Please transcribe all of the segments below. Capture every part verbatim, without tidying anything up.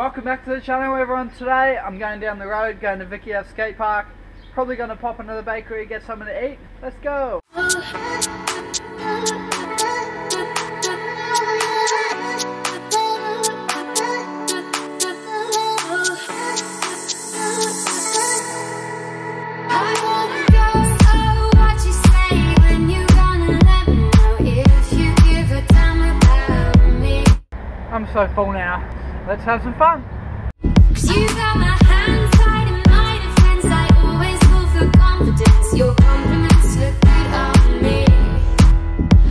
Welcome back to the channel, everyone. Today I'm going down the road, going to Vicky Ave Skate Park. Probably going to pop into the bakery, get something to eat. Let's go. I'm so full now. Let's have some fun. You got my hands tied in my defense. I always go for confidence. Your compliments look good on me.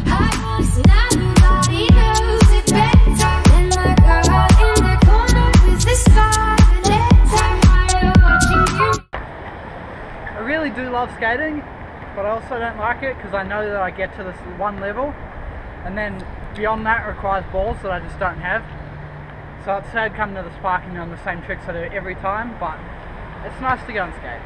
I was nobody knows it better than the girl in the corner with the scarlet tie. Why watching you? I really do love skating, but I also don't like it because I know that I get to this one level, and then beyond that requires balls that I just don't have. So it's sad coming to this park and doing the same tricks I do every time, but it's nice to go and skate.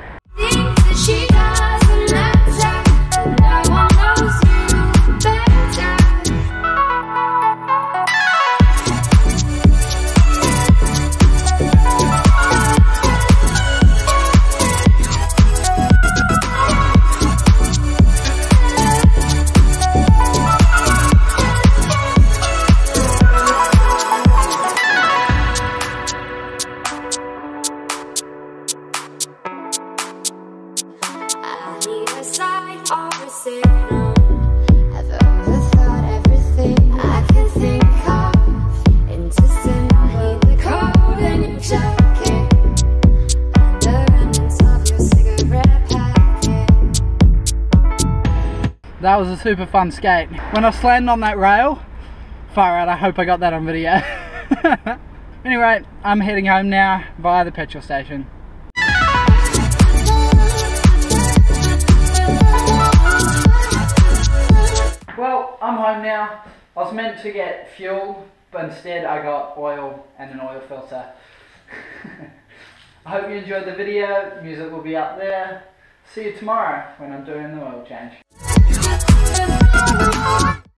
That was a super fun skate. When I slammed on that rail, far out, I hope I got that on video. Anyway, I'm heading home now via the petrol station. Well, I'm home now. I was meant to get fuel, but instead I got oil and an oil filter. I hope you enjoyed the video. Music will be up there. See you tomorrow when I'm doing the oil change.